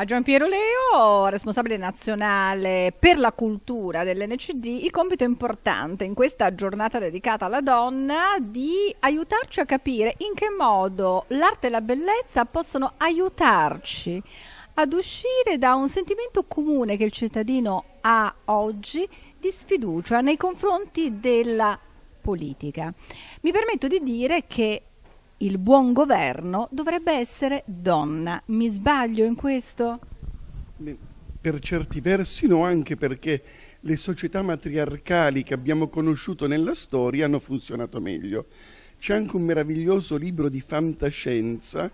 A Giampiero Leo, responsabile nazionale per la cultura dell'NCD, il compito importante in questa giornata dedicata alla donna di aiutarci a capire in che modo l'arte e la bellezza possono aiutarci ad uscire da un sentimento comune che il cittadino ha oggi di sfiducia nei confronti della politica. Mi permetto di dire che il buon governo dovrebbe essere donna. Mi sbaglio in questo? Per certi versi no, anche perché le società matriarcali che abbiamo conosciuto nella storia hanno funzionato meglio. C'è anche un meraviglioso libro di fantascienza,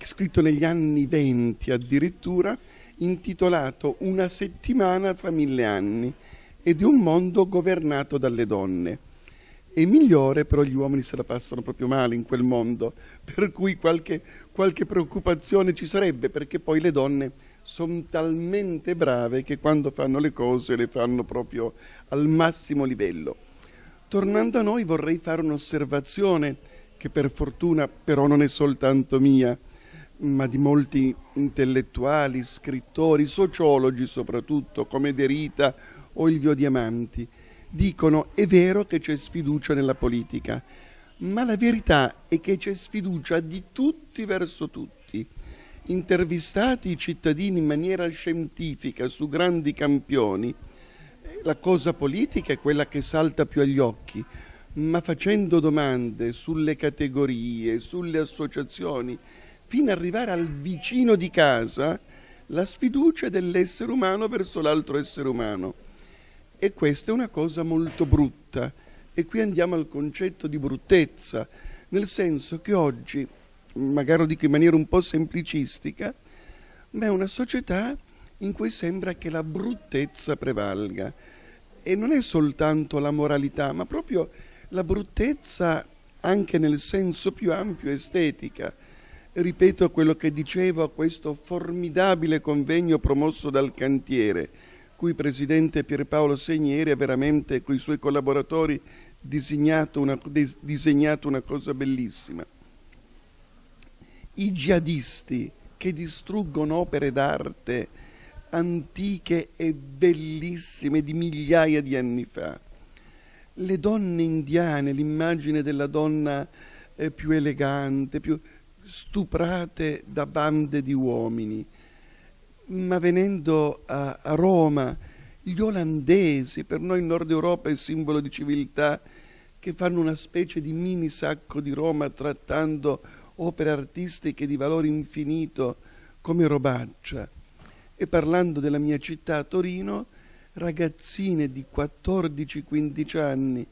scritto negli anni '20 addirittura, intitolato Una settimana fra 1000 anni, e di un mondo governato dalle donne. È migliore, però gli uomini se la passano proprio male in quel mondo, per cui qualche preoccupazione ci sarebbe, perché poi le donne sono talmente brave che quando fanno le cose le fanno proprio al massimo livello. Tornando a noi, vorrei fare un'osservazione che per fortuna però non è soltanto mia, ma di molti intellettuali, scrittori, sociologi soprattutto, come De Rita o il Vio Diamanti. Dicono: è vero che c'è sfiducia nella politica, ma la verità è che c'è sfiducia di tutti verso tutti. Intervistati i cittadini in maniera scientifica su grandi campioni, la cosa politica è quella che salta più agli occhi, ma facendo domande sulle categorie, sulle associazioni, fino ad arrivare al vicino di casa, la sfiducia dell'essere umano verso l'altro essere umano. E questa è una cosa molto brutta, e qui andiamo al concetto di bruttezza, nel senso che oggi, magari lo dico in maniera un po' semplicistica, ma è una società in cui sembra che la bruttezza prevalga, e non è soltanto la moralità, ma proprio la bruttezza anche nel senso più ampio, estetica. Ripeto quello che dicevo a questo formidabile convegno promosso dal Cantiere, cui presidente Pierpaolo Segnieri ha veramente con i suoi collaboratori disegnato una cosa bellissima. I jihadisti che distruggono opere d'arte antiche e bellissime di migliaia di anni fa. Le donne indiane, l'immagine della donna più elegante, più stuprate da bande di uomini. Ma venendo a Roma, gli olandesi, per noi in Nord Europa è simbolo di civiltà, che fanno una specie di mini sacco di Roma trattando opere artistiche di valore infinito come robaccia. E parlando della mia città, Torino, ragazzine di 14-15 anni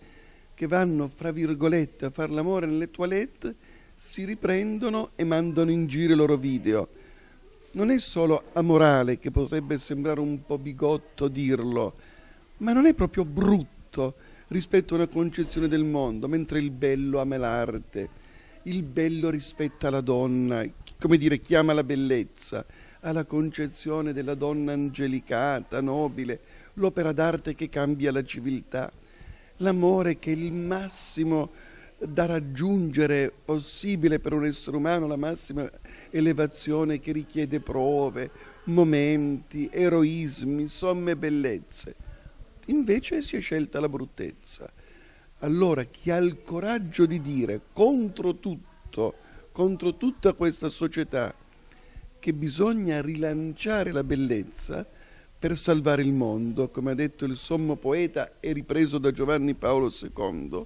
che vanno, fra virgolette, a far l'amore nelle toilette, si riprendono e mandano in giro i loro video. Non è solo amorale, che potrebbe sembrare un po' bigotto dirlo, ma non è proprio brutto rispetto a una concezione del mondo, mentre il bello ama l'arte, il bello rispetta la donna, come dire, chiama la bellezza, ha la concezione della donna angelicata, nobile, l'opera d'arte che cambia la civiltà, l'amore che è il massimo da raggiungere possibile per un essere umano, la massima elevazione che richiede prove, momenti, eroismi, somme bellezze. Invece si è scelta la bruttezza. Allora chi ha il coraggio di dire contro tutto, contro tutta questa società, che bisogna rilanciare la bellezza per salvare il mondo, come ha detto il sommo poeta e ripreso da Giovanni Paolo II,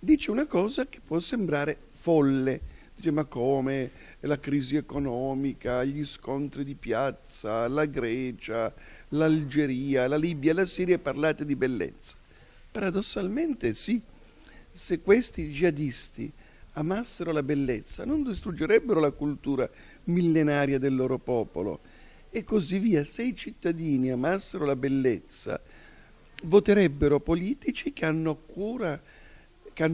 dice una cosa che può sembrare folle, dice: ma come? La crisi economica, gli scontri di piazza, la Grecia, l'Algeria, la Libia, la Siria, parlate di bellezza. Paradossalmente sì, se questi jihadisti amassero la bellezza non distruggerebbero la cultura millenaria del loro popolo, e così via. Se i cittadini amassero la bellezza voterebbero politici che si curano, che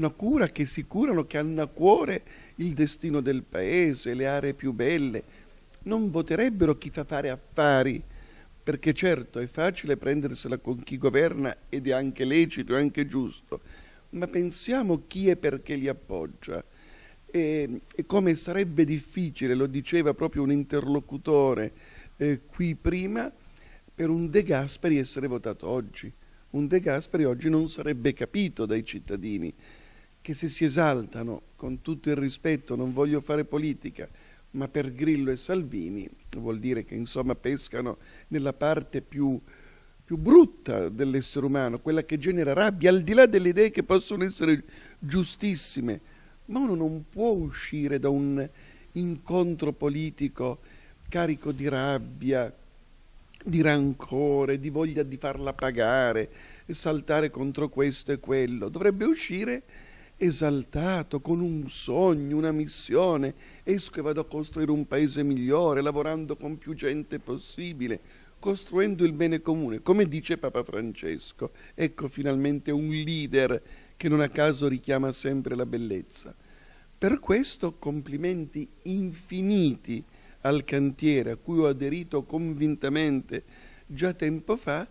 hanno a cuore il destino del paese, le aree più belle. Non voterebbero chi fa fare affari, perché certo è facile prendersela con chi governa, ed è anche lecito, è anche giusto, ma pensiamo chi è perché li appoggia. E come sarebbe difficile, lo diceva proprio un interlocutore qui prima per un De Gasperi essere votato oggi. Un De Gasperi oggi non sarebbe capito dai cittadini, che se si esaltano, con tutto il rispetto, non voglio fare politica, ma per Grillo e Salvini vuol dire che insomma pescano nella parte più brutta dell'essere umano, quella che genera rabbia, al di là delle idee che possono essere giustissime, ma uno non può uscire da un incontro politico carico di rabbia, di rancore, di voglia di farla pagare, saltare contro questo e quello. Dovrebbe uscire esaltato, con un sogno, una missione. Esco e vado a costruire un paese migliore, lavorando con più gente possibile, costruendo il bene comune, come dice Papa Francesco. Ecco finalmente un leader che non a caso richiama sempre la bellezza. Per questo complimenti infiniti al Cantiere, a cui ho aderito convintamente già tempo fa,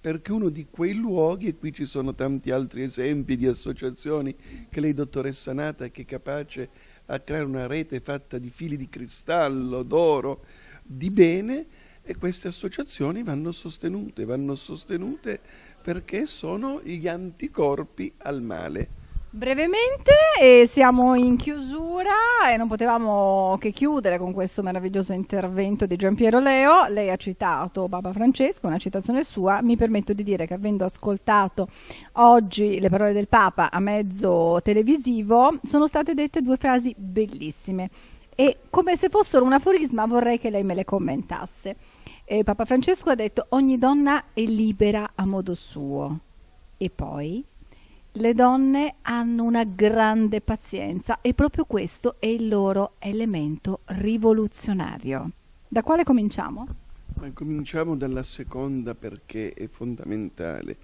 perché uno di quei luoghi, e qui ci sono tanti altri esempi di associazioni che lei, dottoressa Nata, che è capace a creare una rete fatta di fili di cristallo, d'oro, di bene, e queste associazioni vanno sostenute perché sono gli anticorpi al male. Brevemente, siamo in chiusura e non potevamo che chiudere con questo meraviglioso intervento di Giampiero Leo. Lei ha citato Papa Francesco, una citazione sua. Mi permetto di dire che, avendo ascoltato oggi le parole del Papa a mezzo televisivo, sono state dette due frasi bellissime e, come se fossero un aforisma, vorrei che lei me le commentasse. Papa Francesco ha detto: ogni donna è libera a modo suo. E poi: le donne hanno una grande pazienza e proprio questo è il loro elemento rivoluzionario. Da quale cominciamo? Ma cominciamo dalla seconda, perché è fondamentale.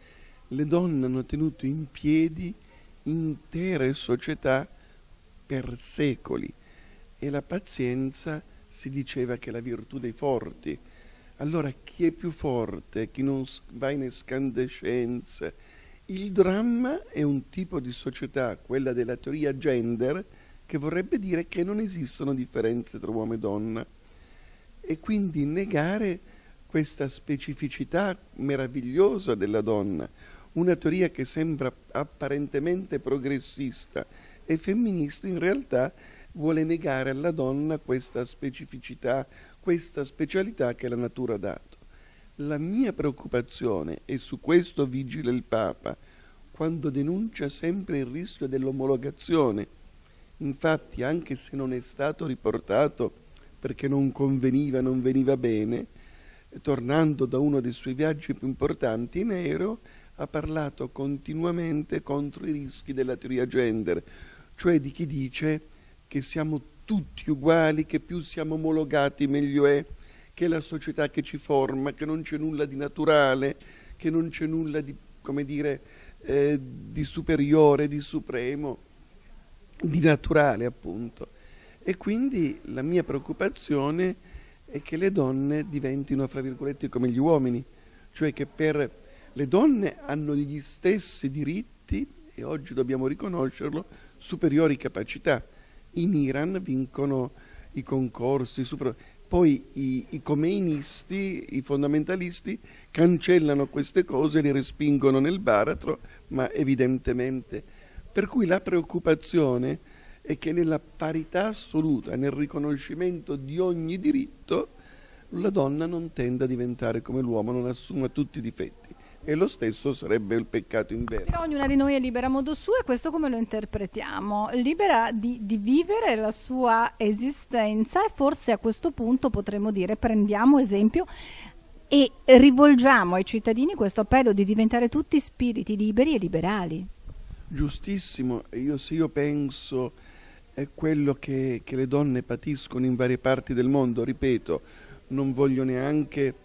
Le donne hanno tenuto in piedi intere società per secoli e la pazienza si diceva che è la virtù dei forti. Allora chi è più forte, chi non va in escandescenze? Il dramma è un tipo di società, quella della teoria gender, che vorrebbe dire che non esistono differenze tra uomo e donna, e quindi negare questa specificità meravigliosa della donna, una teoria che sembra apparentemente progressista e femminista, in realtà vuole negare alla donna questa specificità, questa specialità che la natura ha dato. La mia preoccupazione, e su questo vigila il Papa, quando denuncia sempre il rischio dell'omologazione. Infatti, anche se non è stato riportato perché non conveniva, non veniva bene, tornando da uno dei suoi viaggi più importanti in aereo, ha parlato continuamente contro i rischi della teoria gender, cioè di chi dice che siamo tutti uguali, che più siamo omologati meglio è, che è la società che ci forma, che non c'è nulla di naturale, che non c'è nulla di, come dire, di superiore, di supremo, di naturale appunto. E quindi la mia preoccupazione è che le donne diventino, fra virgolette, come gli uomini, cioè che per le donne hanno gli stessi diritti, e oggi dobbiamo riconoscerlo, superiori capacità. In Iran vincono i concorsi, poi i comeinisti, i fondamentalisti, cancellano queste cose, le respingono nel baratro, ma evidentemente. Per cui la preoccupazione è che nella parità assoluta, nel riconoscimento di ogni diritto, la donna non tenda a diventare come l'uomo, non assuma tutti i difetti. E lo stesso sarebbe il peccato inverno. Però ognuna di noi è libera a modo suo, e questo come lo interpretiamo? Libera di vivere la sua esistenza, e forse a questo punto potremmo dire: prendiamo esempio e rivolgiamo ai cittadini questo appello di diventare tutti spiriti liberi e liberali. Giustissimo. Se io penso a quello che le donne patiscono in varie parti del mondo, ripeto, non voglio neanche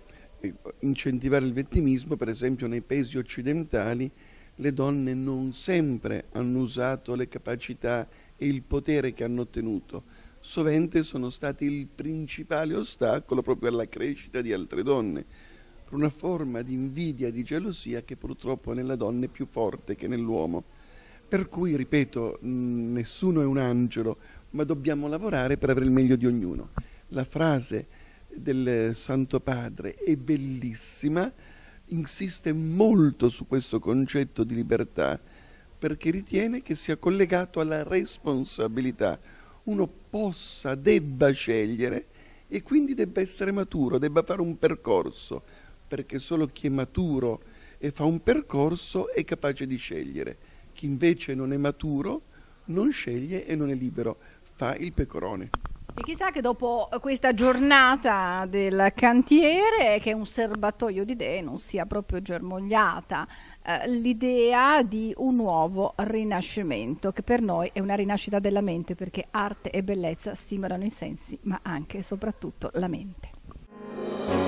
incentivare il vittimismo. Per esempio, nei paesi occidentali le donne non sempre hanno usato le capacità e il potere che hanno ottenuto, sovente sono stati il principale ostacolo proprio alla crescita di altre donne, per una forma di invidia, di gelosia che purtroppo nella donna è più forte che nell'uomo. Per cui, ripeto, nessuno è un angelo, ma dobbiamo lavorare per avere il meglio di ognuno. La frase del Santo Padre è bellissima, insiste molto su questo concetto di libertà perché ritiene che sia collegato alla responsabilità. Uno possa, debba scegliere e quindi debba essere maturo, debba fare un percorso, perché solo chi è maturo e fa un percorso è capace di scegliere. Chi invece non è maturo non sceglie e non è libero, fa il pecorone. E chissà che dopo questa giornata del cantiere, che è un serbatoio di idee, non sia proprio germogliata l'idea di un nuovo rinascimento, che per noi è una rinascita della mente, perché arte e bellezza stimolano i sensi, ma anche e soprattutto la mente.